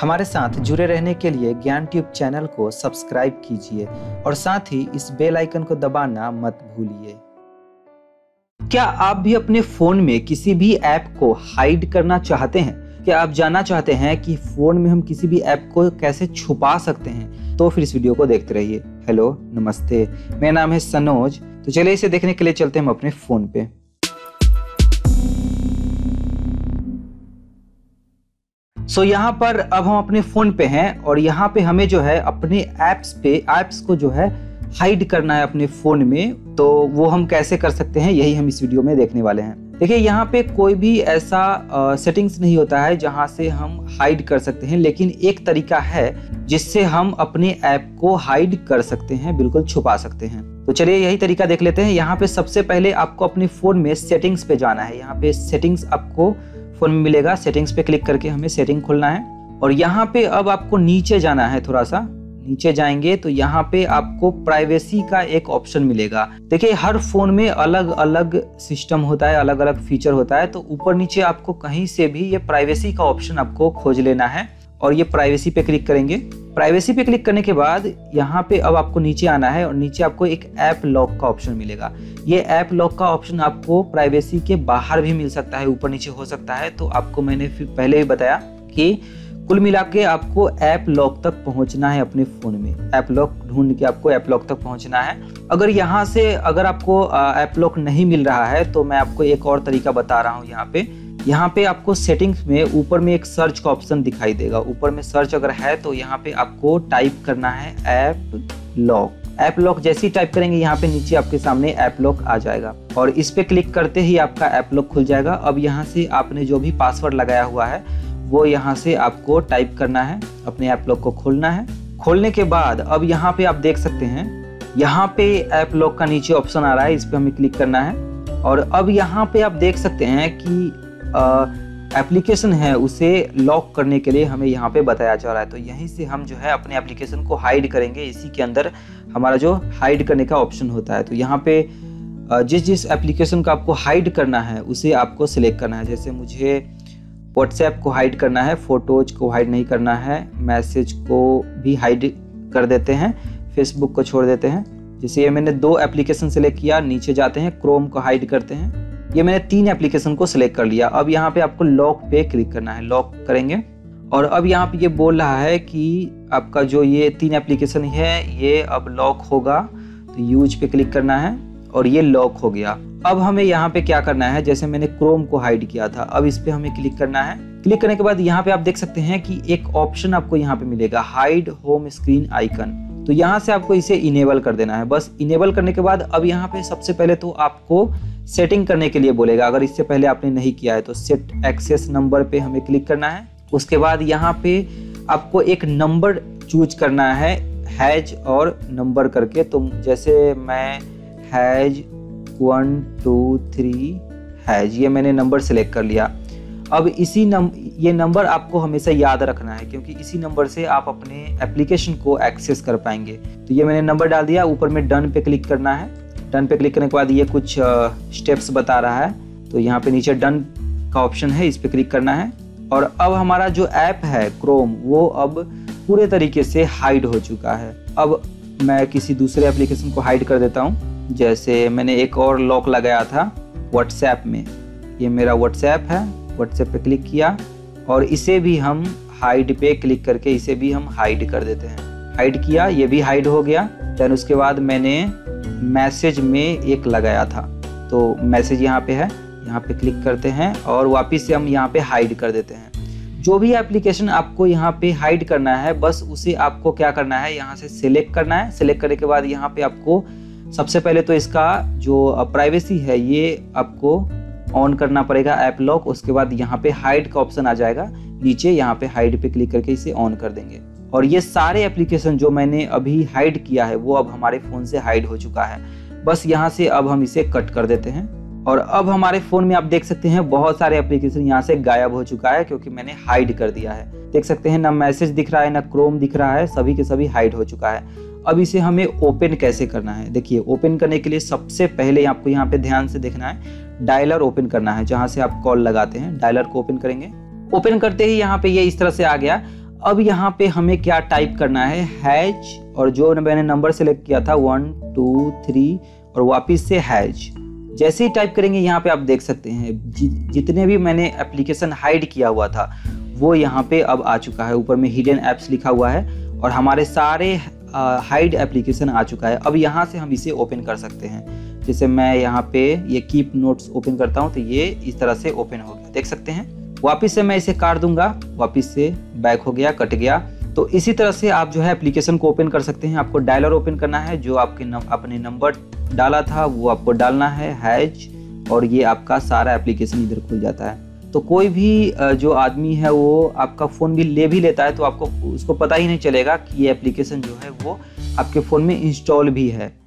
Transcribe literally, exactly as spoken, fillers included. हमारे साथ जुड़े रहने के लिए ज्ञान ट्यूब चैनल को सब्सक्राइब कीजिए और साथ ही इस बेल आइकन को दबाना मत भूलिए। क्या आप भी अपने फोन में किसी भी ऐप को हाइड करना चाहते हैं? क्या आप जानना चाहते हैं कि फोन में हम किसी भी ऐप को कैसे छुपा सकते हैं? तो फिर इस वीडियो को देखते रहिए। हेलो नमस्ते, मेरा नाम है सनोज। तो चलिए इसे देखने के लिए चलते हैं हम अपने फोन पे। सो so, यहाँ पर अब हम अपने फ़ोन पे हैं और यहाँ पे हमें जो है अपने ऐप्स पे ऐप्स को जो है हाइड करना है अपने फ़ोन में। तो वो हम कैसे कर सकते हैं, यही हम इस वीडियो में देखने वाले हैं। देखिए यहाँ पे कोई भी ऐसा आ, सेटिंग्स नहीं होता है जहाँ से हम हाइड कर सकते हैं, लेकिन एक तरीका है जिससे हम अपने ऐप को हाइड कर सकते हैं, बिल्कुल छुपा सकते हैं। तो चलिए यही तरीका देख लेते हैं। यहाँ पे सबसे पहले आपको अपने फ़ोन में सेटिंग्स पे जाना है। यहाँ पे सेटिंग्स आपको फ़ोन में मिलेगा, सेटिंग्स पे क्लिक करके हमें सेटिंग खोलना है और यहाँ पे अब आपको नीचे जाना है। थोड़ा सा नीचे जाएंगे तो यहाँ पे आपको प्राइवेसी का एक ऑप्शन मिलेगा। देखिए हर फ़ोन में अलग अलग सिस्टम होता है, अलग अलग फीचर होता है। तो ऊपर नीचे आपको कहीं से भी ये प्राइवेसी का ऑप्शन आपको खोज लेना है और ये प्राइवेसी पे क्लिक करेंगे। प्राइवेसी पे क्लिक करने के बाद यहाँ पे अब आपको नीचे आना है और नीचे आपको एक ऐप लॉक का ऑप्शन मिलेगा। ये ऐप लॉक का ऑप्शन आपको प्राइवेसी के बाहर भी मिल सकता है, ऊपर नीचे हो सकता है। तो आपको मैंने फिर पहले भी बताया कि कुल मिला के आपको ऐप लॉक तक पहुँचना है अपने फ़ोन में। ऐप लॉक ढूंढ के आपको ऐप लॉक तक पहुँचना है। अगर यहाँ से अगर आपको ऐप लॉक नहीं मिल रहा है तो मैं आपको एक और तरीका बता रहा हूँ। यहाँ पर यहाँ पे आपको सेटिंग्स में ऊपर में एक सर्च का ऑप्शन दिखाई देगा। ऊपर में सर्च अगर है तो यहाँ पे आपको टाइप करना है ऐप लॉक। ऐप लॉक जैसे ही टाइप करेंगे यहाँ पे नीचे आपके सामने ऐप लॉक आ जाएगा और इस पे क्लिक करते ही आपका ऐप लॉक खुल जाएगा। अब यहाँ से आपने जो भी पासवर्ड लगाया हुआ है वो यहाँ से आपको टाइप करना है, अपने ऐप लॉक को खोलना है। खोलने के बाद अब यहाँ पे आप देख सकते हैं यहाँ पे ऐप लॉक का नीचे ऑप्शन आ रहा है, इस पर हमें क्लिक करना है। और अब यहाँ पे आप देख सकते हैं कि एप्लीकेशन है उसे लॉक करने के लिए हमें यहाँ पे बताया जा रहा है। तो यहीं से हम जो है अपने एप्लीकेशन को हाइड करेंगे। इसी के अंदर हमारा जो हाइड करने का ऑप्शन होता है। तो यहाँ पे जिस जिस एप्लीकेशन का आपको हाइड करना है उसे आपको सिलेक्ट करना है। जैसे मुझे व्हाट्सएप को हाइड करना है, फ़ोटोज को हाइड नहीं करना है, मैसेज को भी हाइड कर देते हैं, फेसबुक को छोड़ देते हैं। जैसे ये मैंने दो एप्लीकेशन सेलेक्ट किया, नीचे जाते हैं क्रोम को हाइड करते हैं। ये मैंने तीन एप्लीकेशन को सिलेक्ट कर लिया। अब यहाँ पे आपको लॉक पे क्लिक करना है, लॉक करेंगे और अब यहाँ पे ये बोल रहा है कि आपका जो ये तीन एप्लीकेशन है ये अब लॉक होगा। तो यूज पे क्लिक करना है और ये लॉक हो गया। अब हमें यहाँ पे क्या करना है, जैसे मैंने क्रोम को हाइड किया था, अब इस पर हमें क्लिक करना है। क्लिक करने के बाद यहाँ पे आप देख सकते हैं कि एक ऑप्शन आपको यहाँ पे मिलेगा, हाइड होम स्क्रीन आइकन। तो यहाँ से आपको इसे इनेबल कर देना है। बस इनेबल करने के बाद अब यहाँ पे सबसे पहले तो आपको सेटिंग करने के लिए बोलेगा, अगर इससे पहले आपने नहीं किया है तो। सेट एक्सेस नंबर पे हमें क्लिक करना है। उसके बाद यहाँ पे आपको एक नंबर चूज करना है, हैज और नंबर करके। तो जैसे मैं hash one two three hash, ये मैंने नंबर सेलेक्ट कर लिया। अब इसी नम ये नंबर आपको हमेशा याद रखना है क्योंकि इसी नंबर से आप अपने एप्लीकेशन को एक्सेस कर पाएंगे। तो ये मैंने नंबर डाल दिया, ऊपर में डन पे क्लिक करना है। डन पे क्लिक करने के बाद ये कुछ स्टेप्स बता रहा है। तो यहाँ पे नीचे डन का ऑप्शन है, इस पे क्लिक करना है और अब हमारा जो ऐप है क्रोम वो अब पूरे तरीके से हाइड हो चुका है। अब मैं किसी दूसरे एप्लीकेशन को हाइड कर देता हूँ। जैसे मैंने एक और लॉक लगाया था व्हाट्सएप में, ये मेरा व्हाट्सएप है, व्हाट्सएप पे क्लिक किया और इसे भी हम हाइड पे क्लिक करके इसे भी हम हाइड कर देते हैं। हाइड किया, ये भी हाइड हो गया। देन उसके बाद मैंने मैसेज में एक लगाया था, तो मैसेज यहाँ पे है, यहाँ पे क्लिक करते हैं और वापस से हम यहाँ पे हाइड कर देते हैं। जो भी एप्लीकेशन आपको यहाँ पे हाइड करना है बस उसे आपको क्या करना है, यहाँ से सिलेक्ट करना है। सिलेक्ट करने के बाद यहाँ पे आपको सबसे पहले तो इसका जो प्राइवेसी है ये आपको ऑन करना पड़ेगा, ऐप लॉक। उसके बाद यहाँ पे हाइड का ऑप्शन आ जाएगा नीचे, यहाँ पे हाइड पे क्लिक करके इसे ऑन कर देंगे और ये सारे एप्लीकेशन जो मैंने अभी हाइड किया है वो अब हमारे फ़ोन से हाइड हो चुका है। बस यहाँ से अब हम इसे कट कर देते हैं और अब हमारे फ़ोन में आप देख सकते हैं बहुत सारे एप्लीकेशन यहाँ से गायब हो चुका है क्योंकि मैंने हाइड कर दिया है। देख सकते हैं ना मैसेज दिख रहा है, ना क्रोम दिख रहा है, सभी के सभी हाइड हो चुका है। अब इसे हमें ओपन कैसे करना है, देखिए ओपन करने के लिए सबसे पहले आपको यहाँ पे ध्यान से देखना है, डायलर ओपन करना है, जहाँ से आप कॉल लगाते हैं। डायलर को ओपन करेंगे। ओपन करते ही यहाँ पे ये इस तरह से आ गया। अब यहाँ पे हमें क्या टाइप करना है, हैज, और जो मैंने नंबर सेलेक्ट किया था वन टू थ्री और वापस से हैज। जैसे ही टाइप करेंगे यहाँ पे आप देख सकते हैं जि, जितने भी मैंने एप्लीकेशन हाइड किया हुआ था वो यहाँ पे अब आ चुका है। ऊपर में हिडन ऐप्स लिखा हुआ है और हमारे सारे हाइड एप्लीकेशन आ चुका है। अब यहाँ से हम इसे ओपन कर सकते हैं। जैसे मैं यहाँ पे ये कीप नोट्स ओपन करता हूँ तो ये इस तरह से ओपन हो गया, देख सकते हैं। वापस से मैं इसे काट दूंगा, वापस से बैक हो गया, कट गया। तो इसी तरह से आप जो है एप्लीकेशन को ओपन कर सकते हैं। आपको डायलर ओपन करना है, जो आपके नम, अपने नंबर डाला था वो आपको डालना है हैज, और ये आपका सारा एप्लीकेशन इधर खुल जाता है। तो कोई भी जो आदमी है वो आपका फ़ोन भी ले भी लेता है तो आपको उसको पता ही नहीं चलेगा कि ये एप्लीकेशन जो है वो आपके फ़ोन में इंस्टॉल भी है।